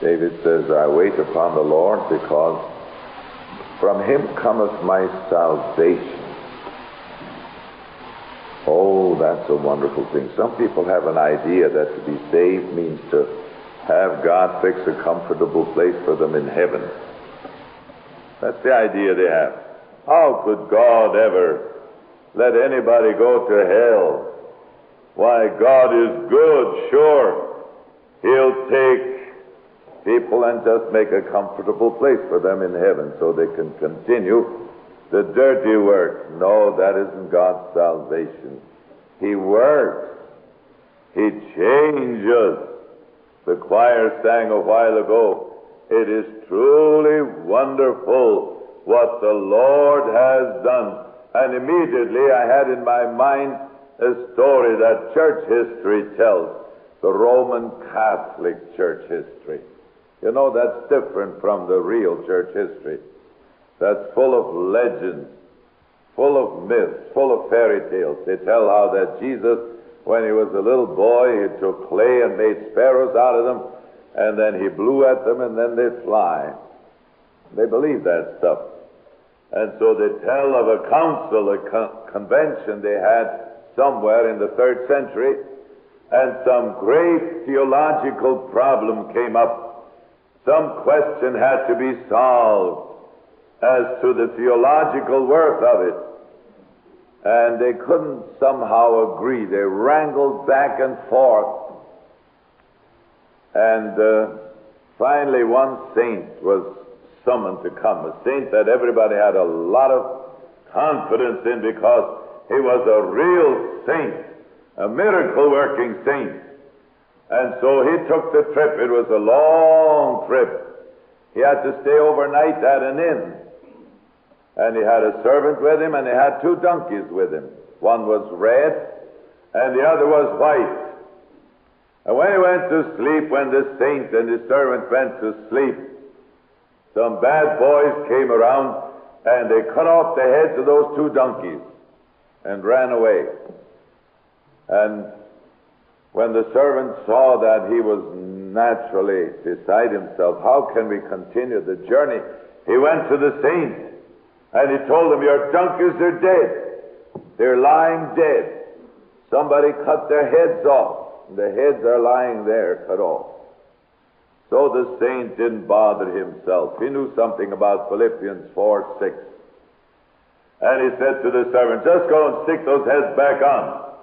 David says, I wait upon the Lord because from him cometh my salvation. Oh, that's a wonderful thing. Some people have an idea that to be saved means to have God fix a comfortable place for them in heaven. That's the idea they have. How could God ever let anybody go to hell? Why, God is good, sure. He'll take people and just make a comfortable place for them in heaven so they can continue the dirty work. No, that isn't God's salvation. He works. He changes. The choir sang a while ago, it is truly wonderful what the Lord has done. And immediately I had in my mind a story that church history tells, the Roman Catholic church history. You know, that's different from the real church history. That's full of legends, full of myths, full of fairy tales. They tell how that Jesus, when he was a little boy, he took clay and made sparrows out of them, and then he blew at them, and then they fly. They believe that stuff. And so they tell of a council, a convention they had somewhere in the 3rd century, and some great theological problem came up. Some question had to be solved as to the theological worth of it. And they couldn't somehow agree. They wrangled back and forth. And finally one saint was summoned to come, a saint that everybody had a lot of confidence in because he was a real saint, a miracle-working saint. And so he took the trip. It was a long trip. He had to stay overnight at an inn. And he had a servant with him, and he had 2 donkeys with him. One was red, and the other was white. And when he went to sleep, when the saint and his servant went to sleep, some bad boys came around, and they cut off the heads of those 2 donkeys and ran away. And when the servant saw that, he was naturally beside himself. How can we continue the journey? He went to the saint, and he told him, your donkeys are dead. They're lying dead. Somebody cut their heads off. The heads are lying there, cut off. So the saint didn't bother himself. He knew something about Philippians 4:6. And he said to the servant, just go and stick those heads back on.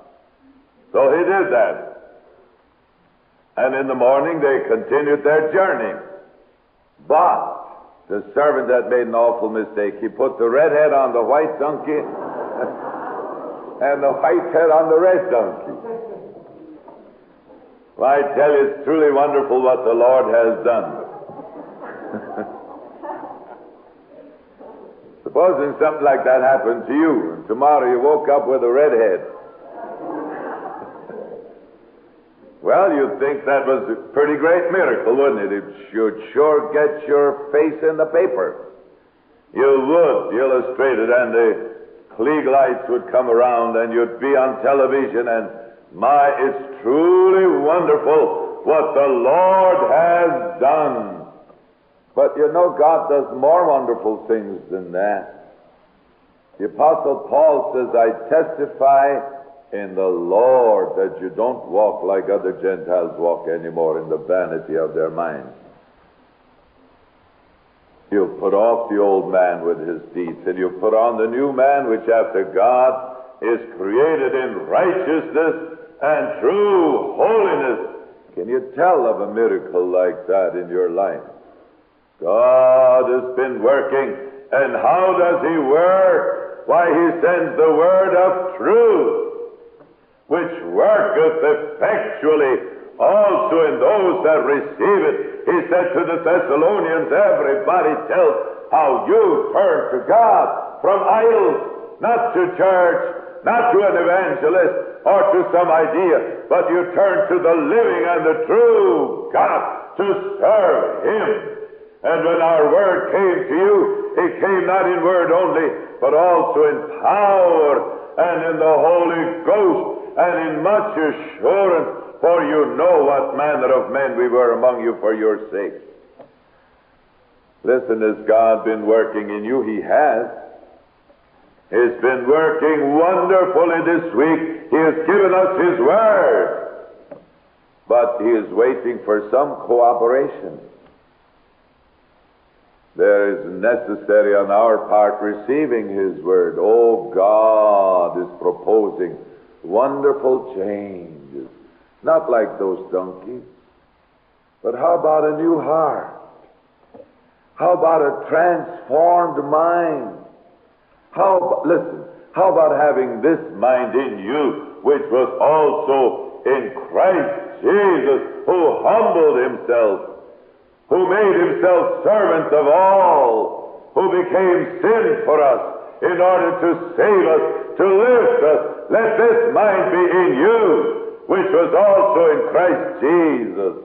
So he did that. And in the morning they continued their journey. But the servant had made an awful mistake. He put the red head on the white donkey and the white head on the red donkey. Well, I tell you, it's truly wonderful what the Lord has done. Supposing something like that happened to you, and tomorrow you woke up with a red head. Well, you'd think that was a pretty great miracle, wouldn't it? It should sure get your face in the paper. You would illustrate it, and the Klieg lights would come around, and you'd be on television, and my, it's truly wonderful what the Lord has done. But you know, God does more wonderful things than that. The Apostle Paul says, I testify in the Lord that you don't walk like other Gentiles walk anymore in the vanity of their minds. You put off the old man with his deeds, and you put on the new man, which after God is created in righteousness and true holiness. Can you tell of a miracle like that in your life? God has been working, and how does he work? Why, he sends the word of truth, which worketh effectually also in those that receive it. He said to the Thessalonians, everybody tells how you turn to God from idols, not to church, not to an evangelist or to some idea, but you turn to the living and the true God to serve him. And when our word came to you, it came not in word only, but also in power and in the Holy Ghost, and in much assurance For you know what manner of men we were among you for your sake. Listen, has God been working in you? He has. He's been working wonderfully this week. He has given us His Word. But He is waiting for some cooperation. There is necessary on our part receiving His Word. Oh, God is proposing wonderful changes. Not like those donkeys. But how about a new heart? How about a transformed mind? How about having this mind in you, which was also in Christ Jesus, who humbled Himself, who made Himself servant of all, who became sin for us in order to save us, to lift us. Let this mind be in you, which was also in Christ Jesus.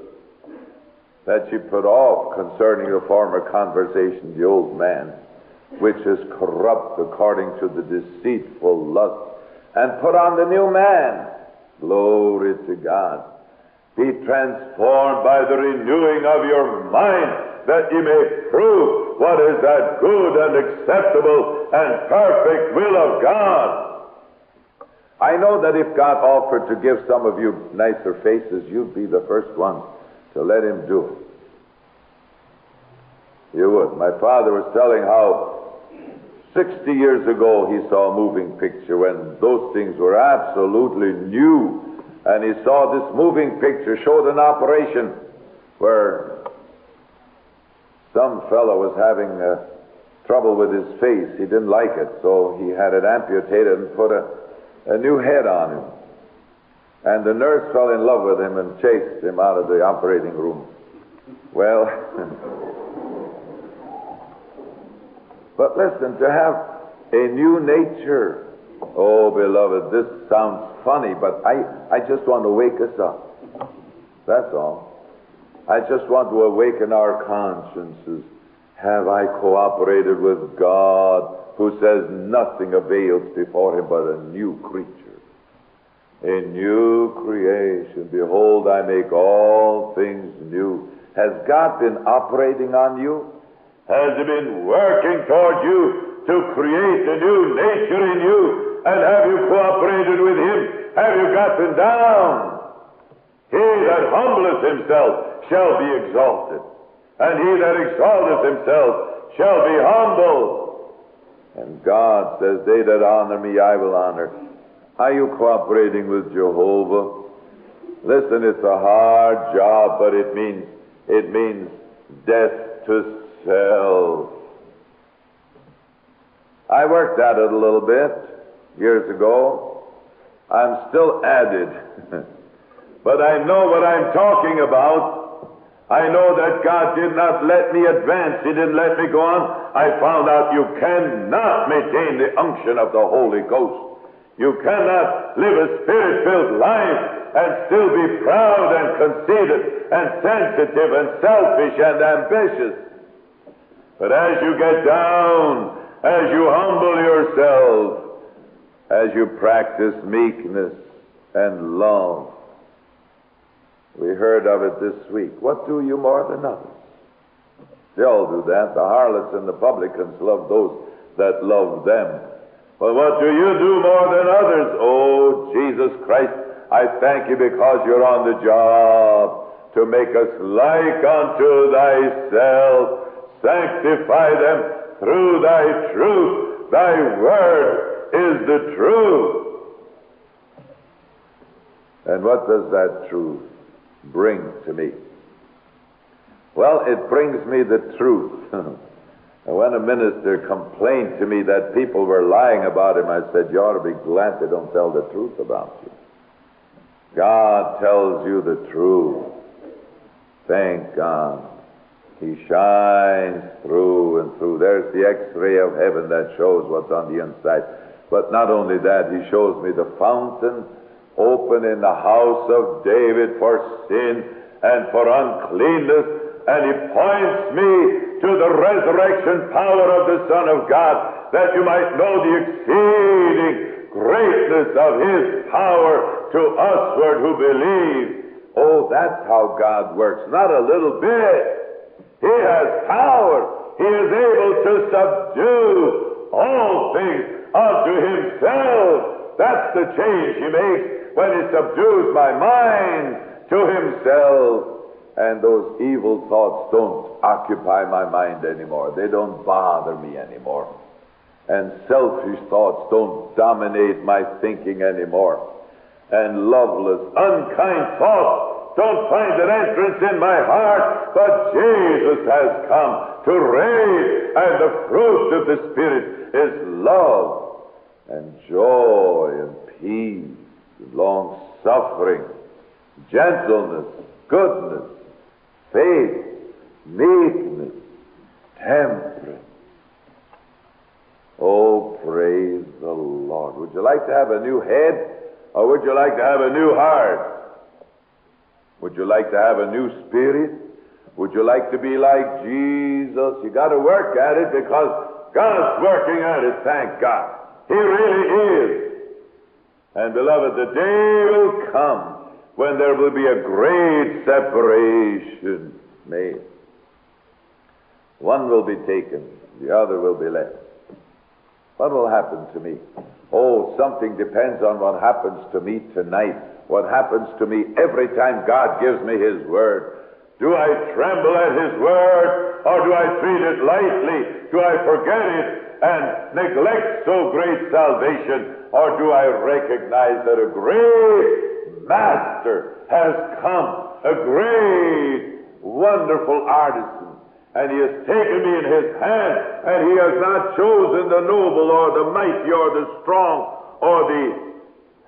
That ye put off concerning the former conversation the old man, which is corrupt according to the deceitful lust, and put on the new man. Glory to God. Be transformed by the renewing of your mind, that ye may prove what is that good and acceptable and perfect will of God. I know that if God offered to give some of you nicer faces, you'd be the first one to let Him do it. You would. My father was telling how 60 years ago he saw a moving picture when those things were absolutely new. And he saw this moving picture showed an operation where some fellow was having trouble with his face. He didn't like it, so he had it amputated and put a new head on him. And the nurse fell in love with him and chased him out of the operating room. Well, but listen, to have a new nature. Oh, beloved, this sounds funny, but I just want to wake us up. That's all. I just want to awaken our consciences. Have I cooperated with God, who says nothing avails before Him but a new creature? A new creation. Behold, I make all things new. Has God been operating on you? Has He been working toward you to create a new nature in you? And have you cooperated with Him? Have you gotten down? He that humbleth himself shall be exalted, and he that exalteth himself shall be humbled. And God says, they that honor me, I will honor. Are you cooperating with Jehovah? Listen, it's a hard job, but it means death to self. I worked at it a little bit years ago. I'm still at it. But I know what I'm talking about. I know that God did not let me advance. He didn't let me go on. I found out you cannot maintain the unction of the Holy Ghost. You cannot live a spirit-filled life and still be proud and conceited and sensitive and selfish and ambitious. But as you get down, as you humble yourself, as you practice meekness and love, we heard of it this week. What do you more than others? They all do that. The harlots and the publicans love those that love them. But what do you do more than others? Oh, Jesus Christ, I thank you because you're on the job to make us like unto thyself. Sanctify them through thy truth. Thy word is the truth. And what does that truth bring to me? Well, it brings me the truth. And when a minister complained to me that people were lying about him, I said, you ought to be glad they don't tell the truth about you. God tells you the truth. Thank God. He shines through and through. There's the X-ray of heaven that shows what's on the inside. But not only that, He shows me the fountain open in the house of David for sin and for uncleanness. And He points me to the resurrection power of the Son of God, that you might know the exceeding greatness of His power to usward who believe. Oh, that's how God works. Not a little bit. He has power. He is able to subdue all things unto himself. That's the change he makes when he subdues my mind to himself. And those evil thoughts don't occupy my mind anymore. They don't bother me anymore. And selfish thoughts don't dominate my thinking anymore. And loveless, unkind thoughts don't find an entrance in my heart. But Jesus has come to reign, and the fruit of the Spirit is love and joy and peace, long-suffering, gentleness, goodness, faith, meekness, temperance. Oh, praise the Lord. Would you like to have a new head, or would you like to have a new heart? Would you like to have a new spirit? Would you like to be like Jesus? You got to work at it, because God's working at it, thank God. He really is. And beloved, the day will come when there will be a great separation made. One will be taken, the other will be left. What will happen to me? Oh, something depends on what happens to me tonight, what happens to me every time God gives me His Word. Do I tremble at His Word, or do I treat it lightly? Do I forget it and neglect so great salvation, or do I recognize that a great Master has come, a great, wonderful artisan, and he has taken me in his hand, and he has not chosen the noble or the mighty or the strong or the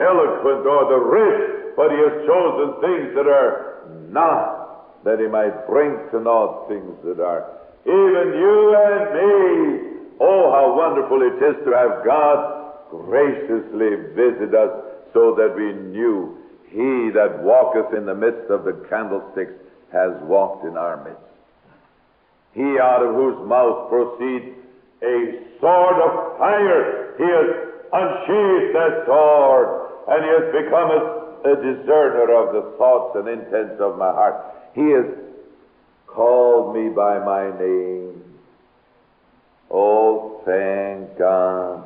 eloquent or the rich, but he has chosen things that are not, that he might bring to naught things that are, even you and me. Oh, how wonderful it is to have God graciously visit us, so that we knew He that walketh in the midst of the candlesticks has walked in our midst. He out of whose mouth proceeds a sword of fire. He has unsheathed that sword, and he has become a discerner of the thoughts and intents of my heart. He has called me by my name. Oh, thank God.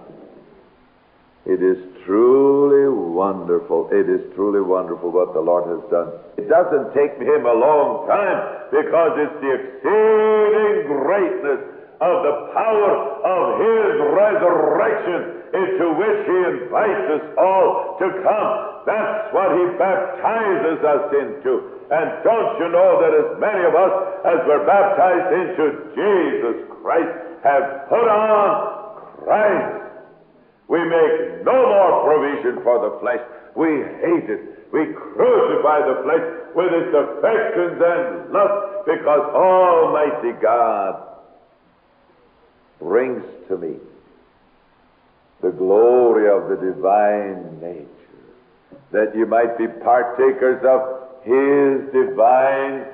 It is truly wonderful. It is truly wonderful what the Lord has done. It doesn't take him a long time, because it's the exceeding greatness of the power of His resurrection into which He invites us all to come. That's what He baptizes us into. And don't you know that as many of us as were baptized into Jesus Christ have put on Christ? We make no more provision for the flesh. We hate it. We crucify the flesh with its affections and lust, because Almighty God brings to me the glory of the divine nature, that you might be partakers of His divine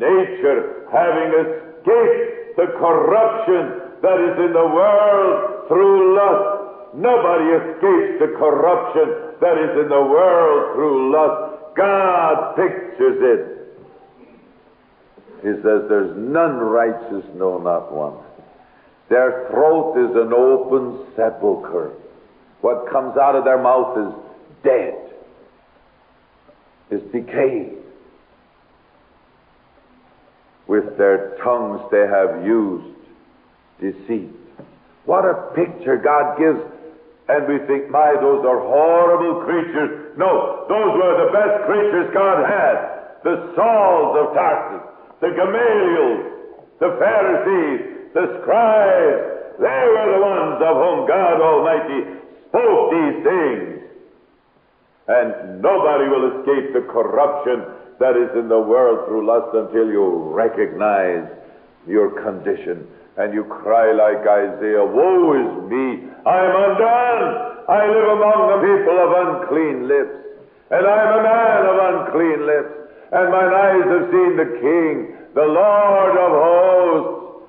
nature, having escaped the corruption that is in the world through lust. Nobody escapes the corruption that is in the world through lust. God pictures it. He says, there's none righteous, no, not one. Their throat is an open sepulchre. What comes out of their mouth is dead, is decayed. With their tongues they have used deceit. What a picture God gives. And we think, my, those are horrible creatures. No, those were the best creatures God had. The Sauls of Tarsus, the Gamaliels, the Pharisees, the scribes. They were the ones of whom God Almighty spoke these things. And nobody will escape the corruption that is in the world through lust until you recognize your condition. And you cry like Isaiah, woe is me, I am undone. I live among the people of unclean lips, and I am a man of unclean lips, and mine eyes have seen the King, the Lord of hosts.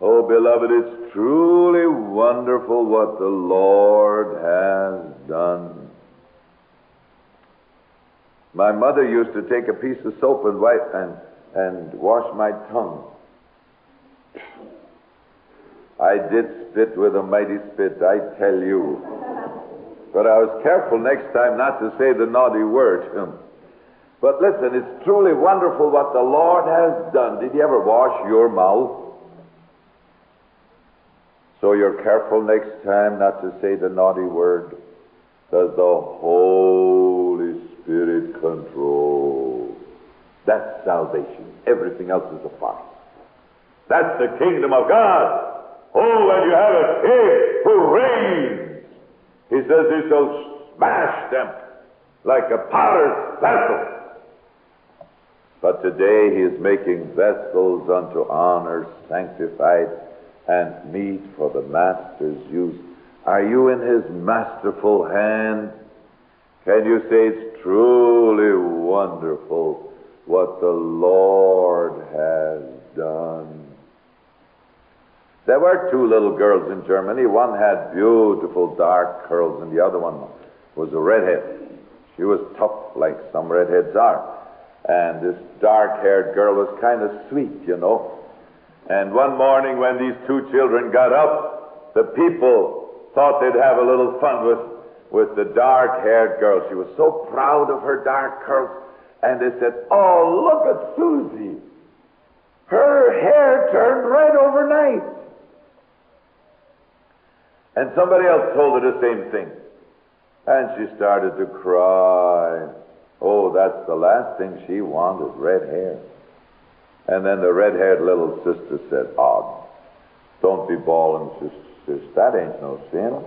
Oh, beloved, it's truly wonderful what the Lord has done. My mother used to take a piece of soap and wash my tongue. I did spit with a mighty spit, I tell you. But I was careful next time not to say the naughty word. But listen, it's truly wonderful what the Lord has done. Did He ever wash your mouth? So you're careful next time not to say the naughty word. Does the Holy Spirit control? That's salvation. Everything else is a farce. That's the kingdom of God. Oh, when you have a king who reigns, He says He shall smash them like a potter's vessel. But today He is making vessels unto honor, sanctified, and meet for the Master's use. Are you in His masterful hand? Can you say it's truly wonderful what the Lord has done? There were two little girls in Germany. One had beautiful dark curls, and the other one was a redhead. She was tough like some redheads are. And this dark-haired girl was kind of sweet, you know. And one morning when these two children got up, the people thought they'd have a little fun with the dark-haired girl. She was so proud of her dark curls. And they said, "Oh, look at Susie. Her hair turned red overnight." And somebody else told her the same thing. And she started to cry. Oh, that's the last thing she wanted, red hair. And then the red-haired little sister said, "Oh, don't be bawling, sister. That ain't no sin."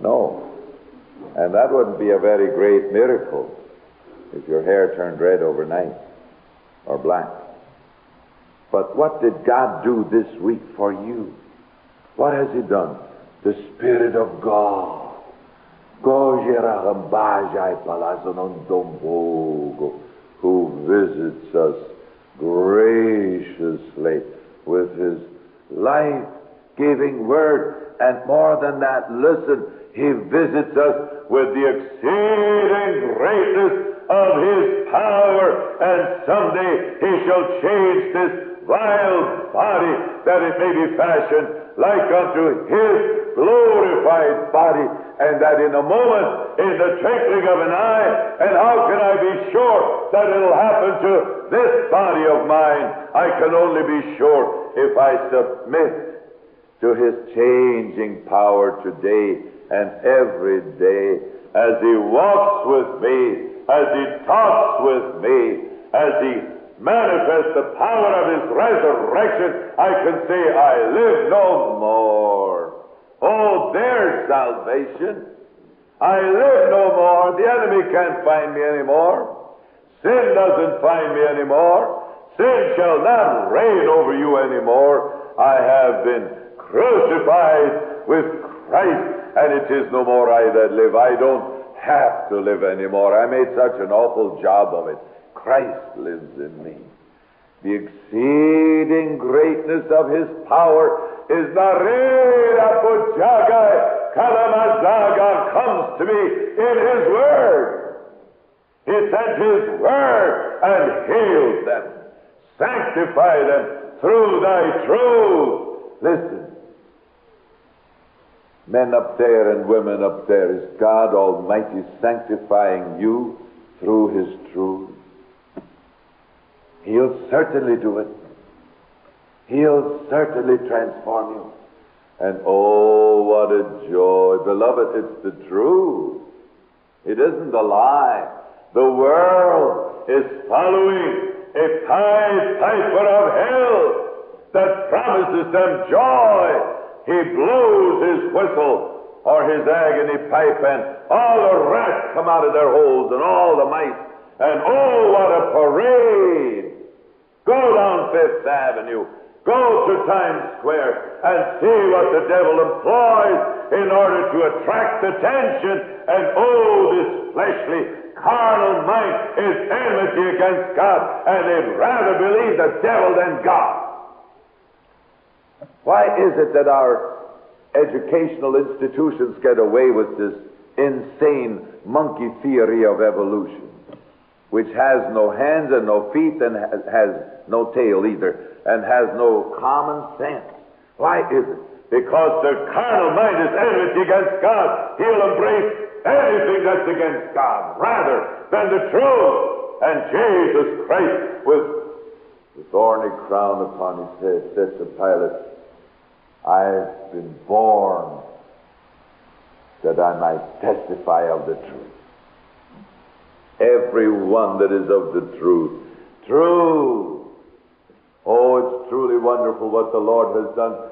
No. And that wouldn't be a very great miracle if your hair turned red overnight or black. But what did God do this week for you? What has He done? The Spirit of God. Who visits us graciously with His life-giving word, and more than that, listen, He visits us with the exceeding greatness of His power, and someday He shall change this vile body that it may be fashioned like unto His glorified body, and that in a moment, in the twinkling of an eye. And how can I be sure that it'll happen to this body of mine? I can only be sure if I submit to His changing power today and every day, as He walks with me, as He talks with me, as He manifests the power of His resurrection, I can say, I live no more. Oh, there's salvation. I live no more. The enemy can't find me anymore. Sin doesn't find me anymore. Sin shall not reign over you anymore. I have been crucified with Christ, and it is no more I that live. I don't have to live anymore. I made such an awful job of it. Christ lives in me. The exceeding greatness of His power is comes to me in His word. He sent His word and healed them. Sanctify them through Thy truth. Listen, men up there and women up there, is God Almighty sanctifying you through His truth? He'll certainly do it. He'll certainly transform you. And oh, what a joy. Beloved, it's the truth. It isn't a lie. The world is following a Pied Piper of hell that promises them joy. He blows his whistle or his agony pipe, and all the rats come out of their holes, and all the mice, and oh, what a parade! Go down Fifth Avenue, go to Times Square, and see what the devil employs in order to attract attention. And oh, this fleshly carnal mind is enmity against God, and they'd rather believe the devil than God. Why is it that our educational institutions get away with this insane monkey theory of evolution, which has no hands and no feet and has no tail either, and has no common sense. Why is it? Because the carnal mind is enmity against God. He'll embrace anything that's against God rather than the truth. And Jesus Christ, with the thorny crown upon his head, said to Pilate, I've been born that I might testify of the truth. Everyone that is of the truth. True! Oh, it's truly wonderful what the Lord has done.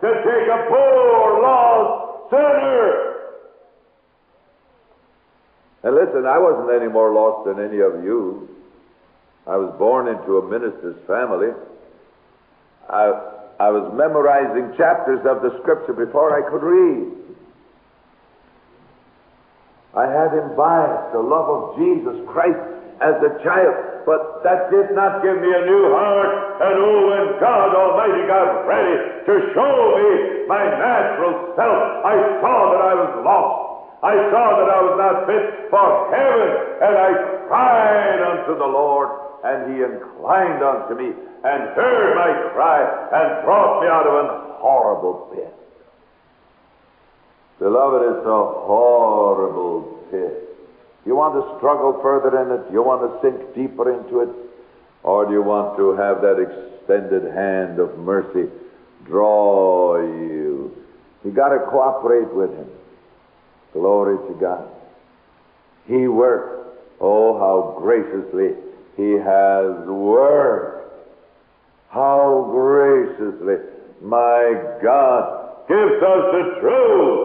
To take a poor, lost sinner. And listen, I wasn't any more lost than any of you. I was born into a minister's family. I was memorizing chapters of the Scripture before I could read. I had imbibed the love of Jesus Christ as a child, but that did not give me a new heart. And oh, when God Almighty got ready to show me my natural self, I saw that I was lost. I saw that I was not fit for heaven, and I cried unto the Lord, and He inclined unto me, and heard my cry, and brought me out of an horrible pit. Beloved, it's a horrible pit. You want to struggle further in it? You want to sink deeper into it? Or do you want to have that extended hand of mercy draw you? You got to cooperate with Him. Glory to God. He works. Oh, how graciously He has worked. How graciously, my God, gives us the truth,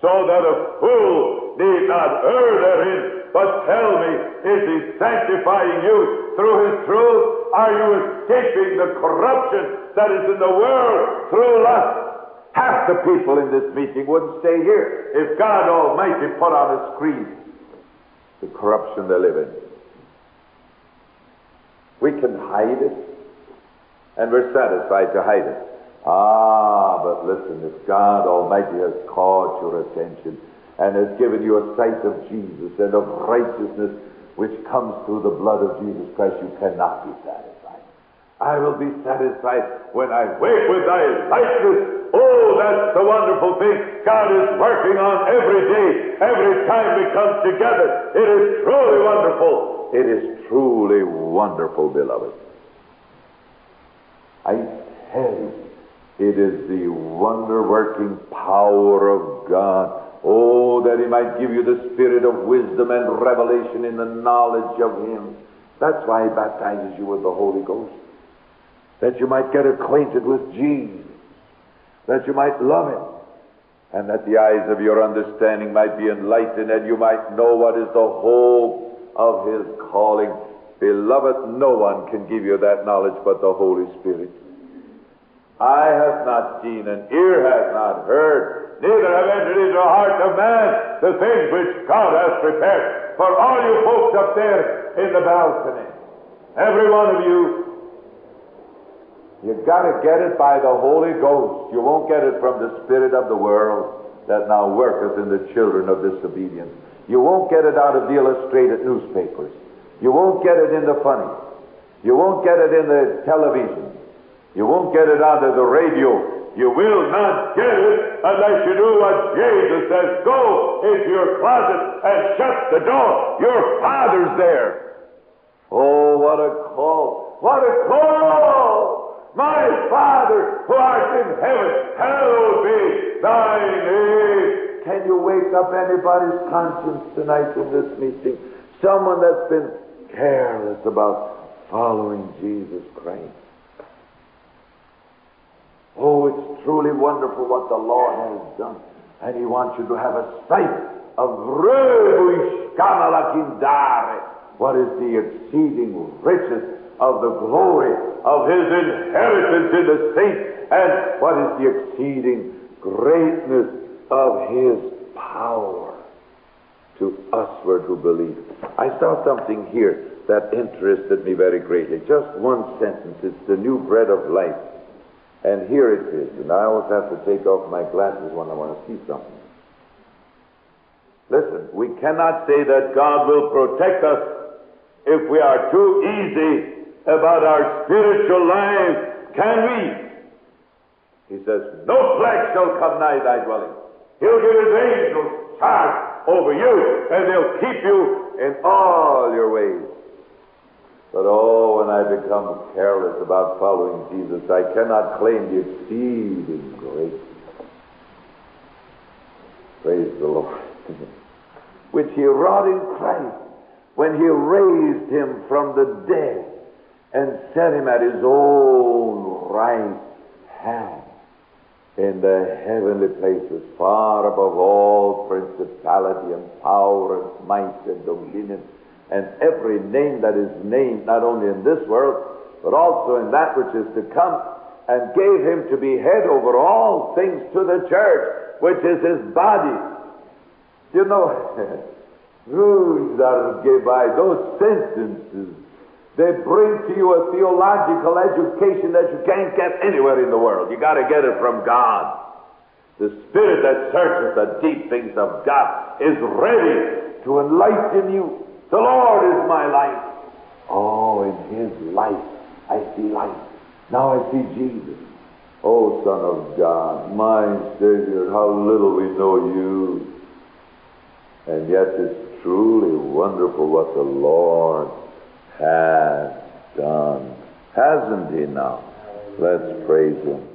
so that a fool need not err therein. But tell me, is He sanctifying you through His truth? Are you escaping the corruption that is in the world through lust? Half the people in this meeting wouldn't stay here if God Almighty put on a screen the corruption they live in. We can hide it, and we're satisfied to hide it. Ah, but listen, if God Almighty has caught your attention and has given you a sight of Jesus and of righteousness which comes through the blood of Jesus Christ, you cannot be satisfied. I will be satisfied when I wake with Thy likeness. Oh, that's the wonderful thing God is working on every day, every time we come together. It is truly wonderful. It is truly wonderful, beloved. I tell you, it is the wonder-working power of God. Oh, that He might give you the spirit of wisdom and revelation in the knowledge of Him. That's why He baptizes you with the Holy Ghost, that you might get acquainted with Jesus, that you might love Him, and that the eyes of your understanding might be enlightened, and you might know what is the hope of His calling. Beloved, no one can give you that knowledge but the Holy Spirit. Eye hath not seen, and ear hath not heard, neither have entered into the heart of man the things which God hath prepared for all you folks up there in the balcony. Every one of you, you've got to get it by the Holy Ghost. You won't get it from the spirit of the world that now worketh in the children of disobedience. You won't get it out of the illustrated newspapers. You won't get it in the funny. You won't get it in the television. You won't get it out of the radio. You will not get it unless you do what Jesus says. Go into your closet and shut the door. Your Father's there. Oh, what a call. What a call. My Father who art in heaven, hallowed be thy name. Can you wake up anybody's conscience tonight in this meeting? Someone that's been careless about following Jesus Christ. Oh, it's truly wonderful what the Lord has done. And He wants you to have a sight of what is the exceeding riches of the glory of His inheritance in the saints, and what is the exceeding greatness of His power to usward who believe. I saw something here that interested me very greatly. Just one sentence. It's the new bread of life. And here it is, and I always have to take off my glasses when I want to see something. Listen, we cannot say that God will protect us if we are too easy about our spiritual life. Can we? He says, no plague shall come nigh thy dwelling. He'll give his angels charge over you, and they'll keep you in all your ways. But oh, when I become careless about following Jesus, I cannot claim the exceeding greatness. Praise the Lord. Which he wrought in Christ when he raised him from the dead and set him at his own right hand in the heavenly places, far above all principality and power and might and dominion, and every name that is named, not only in this world, but also in that which is to come, and gave him to be head over all things to the church, which is his body. You know, those sentences, they bring to you a theological education that you can't get anywhere in the world. You got to get it from God. The Spirit that searches the deep things of God is ready to enlighten you. The Lord is my life. Oh, in his life I see life. Now I see Jesus. Oh, Son of God, my Savior, how little we know you. And yet it's truly wonderful what the Lord has done. Hasn't he now? Let's praise him.